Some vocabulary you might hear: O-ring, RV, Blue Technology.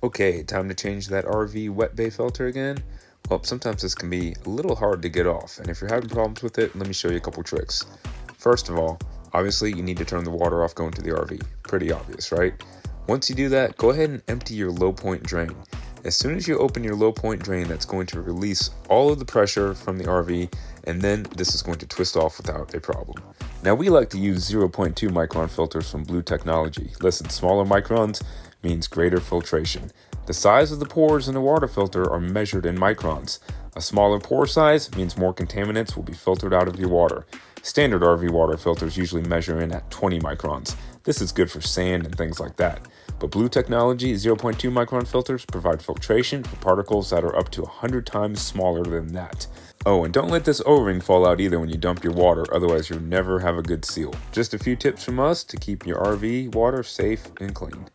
Okay, time to change that RV wet bay filter again. Well, sometimes this can be a little hard to get off, and if you're having problems with it, let me show you a couple tricks. First of all, obviously you need to turn the water off going to the RV. Pretty obvious, right? Once you do that, go ahead and empty your low point drain. As soon as you open your low point drain, that's going to release all of the pressure from the RV, and then this is going to twist off without a problem. Now, we like to use 0.2 micron filters from Blue Technology. Listen, smaller microns means greater filtration. The size of the pores in a water filter are measured in microns. A smaller pore size means more contaminants will be filtered out of your water. Standard RV water filters usually measure in at 20 microns. This is good for sand and things like that. But Blue Technology 0.2 micron filters provide filtration for particles that are up to 100 times smaller than that. Oh, and don't let this O-ring fall out either when you dump your water, otherwise you'll never have a good seal. Just a few tips from us to keep your RV water safe and clean.